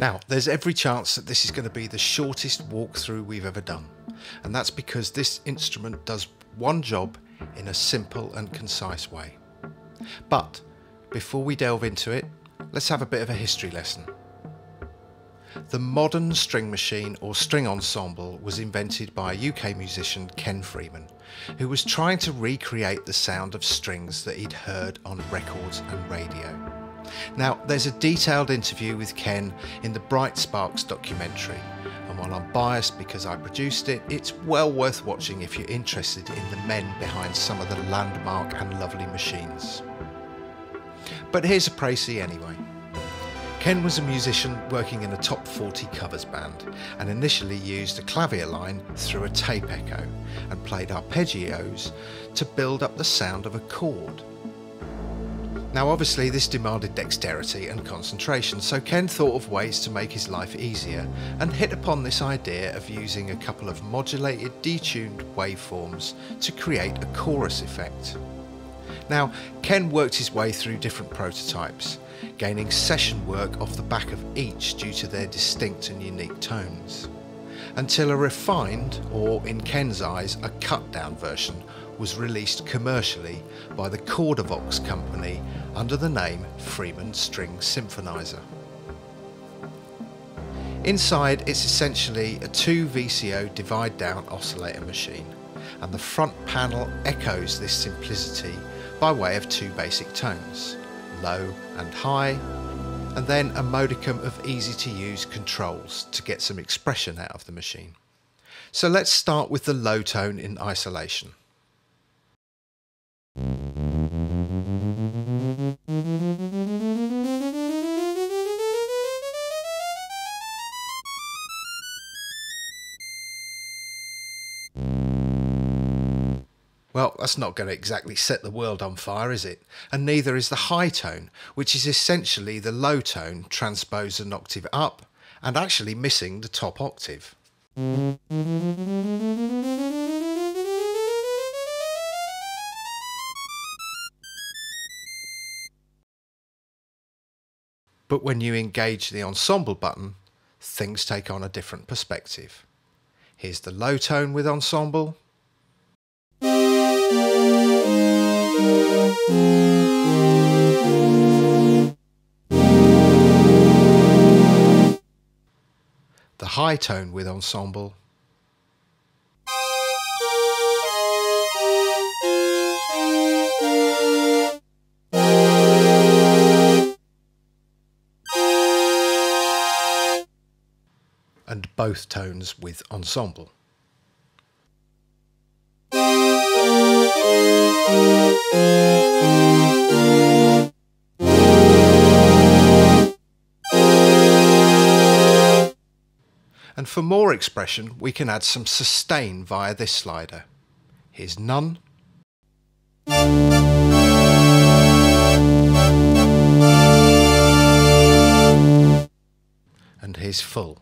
Now, there's every chance that this is going to be the shortest walkthrough we've ever done, and that's because this instrument does one job in a simple and concise way. But before we delve into it, let's have a bit of a history lesson. The modern string machine or string ensemble was invented by UK musician Ken Freeman, who was trying to recreate the sound of strings that he'd heard on records and radio. Now, there's a detailed interview with Ken in the Bright Sparks documentary, and while I'm biased because I produced it, it's well worth watching if you're interested in the men behind some of the landmark and lovely machines. But here's a précis anyway. Ken was a musician working in a top 40 covers band, and initially used a clavier line through a tape echo and played arpeggios to build up the sound of a chord. Now obviously this demanded dexterity and concentration, so Ken thought of ways to make his life easier and hit upon this idea of using a couple of modulated, detuned waveforms to create a chorus effect. Now Ken worked his way through different prototypes, gaining session work off the back of each due to their distinct and unique tones, until a refined, or in Ken's eyes, a cut-down version was released commercially by the Chordavox company under the name Freeman String Symphonizer. Inside, it's essentially a 2 VCO divide-down oscillator machine, and the front panel echoes this simplicity by way of 2 basic tones, low and high, and then a modicum of easy-to-use controls to get some expression out of the machine. So let's start with the low tone in isolation. Well, that's not going to exactly set the world on fire, is it? And neither is the high tone, which is essentially the low tone transposed an octave up and actually missing the top octave. But when you engage the ensemble button, things take on a different perspective. Here's the low tone with ensemble. The high tone with ensemble. And both tones with ensemble. And for more expression, we can add some sustain via this slider. Here's none. And here's full.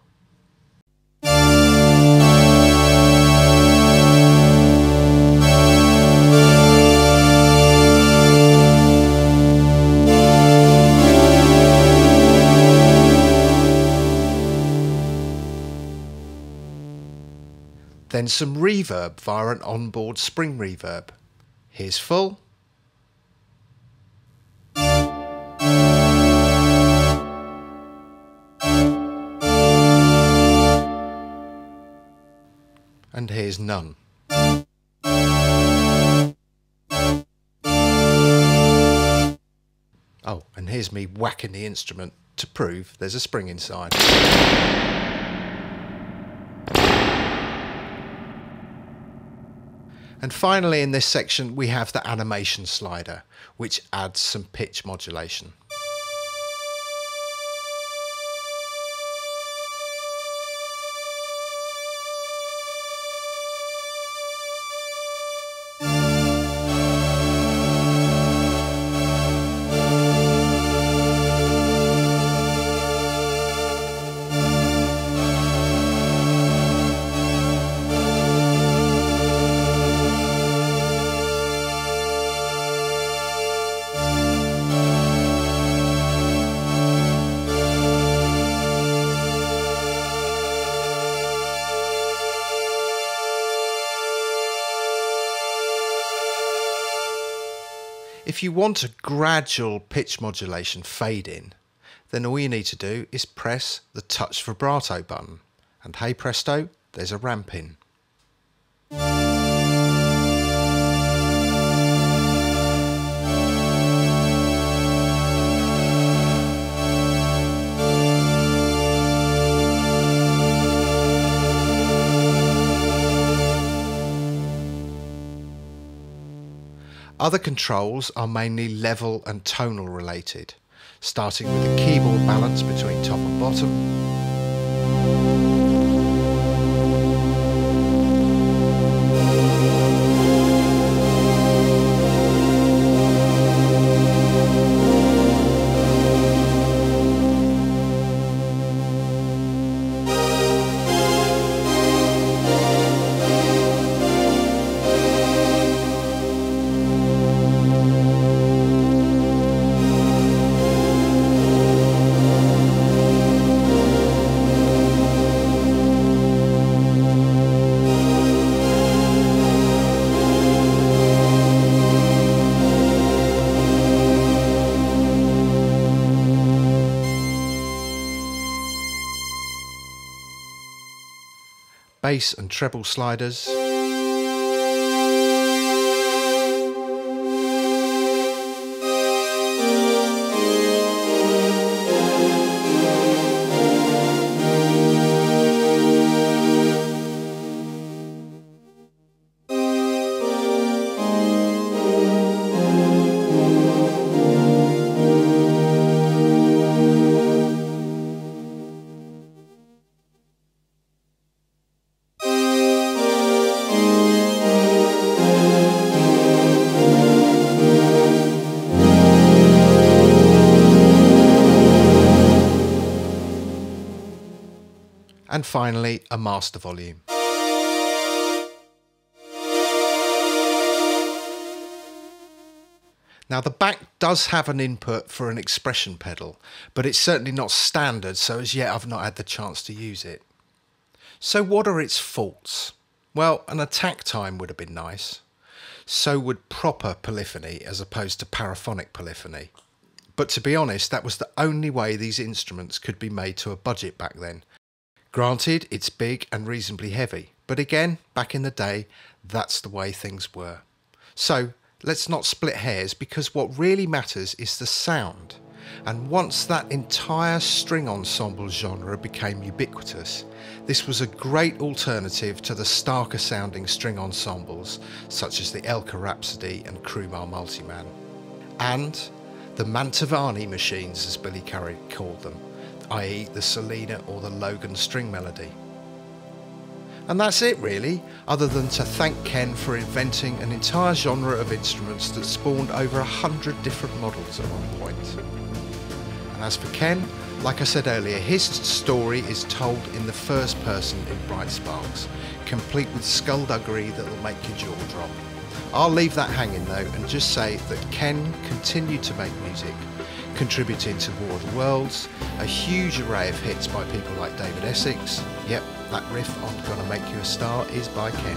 Then some reverb via an onboard spring reverb. Here's full. And here's none. Oh, and here's me whacking the instrument to prove there's a spring inside. And finally in this section we have the animation slider, which adds some pitch modulation. If you want a gradual pitch modulation fade in, then all you need to do is press the touch vibrato button, and hey presto, there's a ramp in. Other controls are mainly level and tonal related, starting with the keyboard balance between top and bottom, bass and treble sliders, and finally a master volume. Now the back does have an input for an expression pedal, but it's certainly not standard, so as yet I've not had the chance to use it. So what are its faults? Well, an attack time would have been nice. So would proper polyphony as opposed to paraphonic polyphony. But to be honest, that was the only way these instruments could be made to a budget back then. Granted, it's big and reasonably heavy, but again, back in the day, that's the way things were. So let's not split hairs, because what really matters is the sound. And once that entire string ensemble genre became ubiquitous, this was a great alternative to the starker sounding string ensembles such as the Elka Rhapsody and Krumar Multiman. And the Mantovani machines, as Billy Currie called them, i.e. the Selena or the Logan string melody. And that's it really, other than to thank Ken for inventing an entire genre of instruments that spawned over 100 different models at one point. And as for Ken, like I said earlier, his story is told in the first person in Bright Sparks, complete with skullduggery that will make your jaw drop. I'll leave that hanging though and just say that Ken continued to make music, contributing to War of the Worlds, a huge array of hits by people like David Essex, yep, that riff on Gonna Make You a Star is by Ken,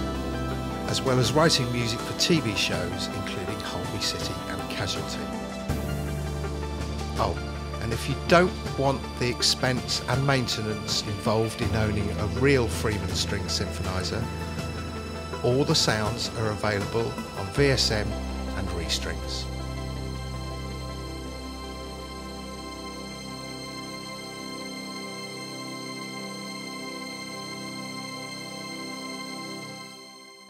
as well as writing music for TV shows including Holby City and Casualty. Oh, and if you don't want the expense and maintenance involved in owning a real Freeman String Symphonizer, all the sounds are available on VSM and ReStrings.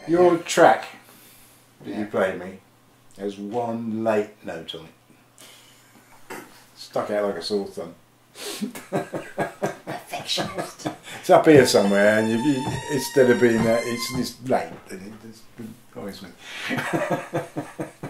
Your track that you played me has one late note on it. Stuck out like a sore thumb. Perfectionist. It's up here somewhere, and you, instead of being there, it's late. It's always me.